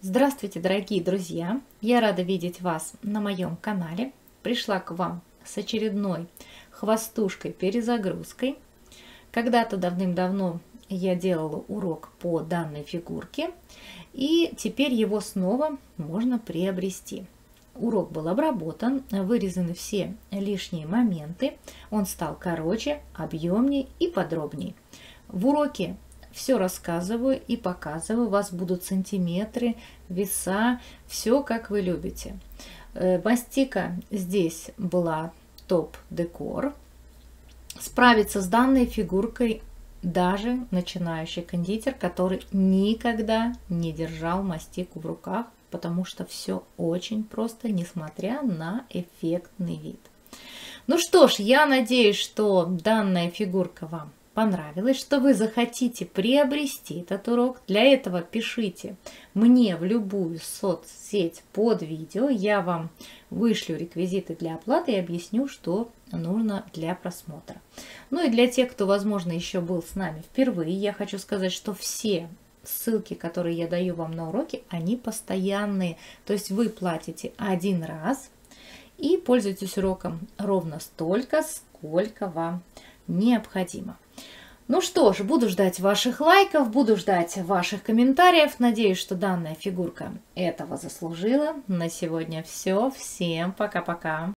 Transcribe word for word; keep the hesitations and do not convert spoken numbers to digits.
Здравствуйте, дорогие друзья! Я рада видеть вас на моем канале. Пришла к вам с очередной хвостушкой-перезагрузкой. Когда-то давным-давно я делала урок по данной фигурке, и теперь его снова можно приобрести. Урок был обработан, вырезаны все лишние моменты, он стал короче, объемнее и подробнее. В уроке все рассказываю и показываю. У вас будут сантиметры, веса, все как вы любите. Мастика здесь была топ-декор. Справиться с данной фигуркой даже начинающий кондитер, который никогда не держал мастику в руках, потому что все очень просто, несмотря на эффектный вид. Ну что ж, я надеюсь, что данная фигурка вам понравилось, что вы захотите приобрести этот урок. Для этого пишите мне в любую соцсеть под видео, я вам вышлю реквизиты для оплаты и объясню, что нужно для просмотра. Ну и для тех, кто, возможно, еще был с нами впервые, я хочу сказать, что все ссылки, которые я даю вам на уроки, они постоянные, то есть вы платите один раз и пользуетесь уроком ровно столько, сколько вам необходимо. Ну что ж, буду ждать ваших лайков, буду ждать ваших комментариев. Надеюсь, что данная фигурка этого заслужила. На сегодня все. Всем пока-пока.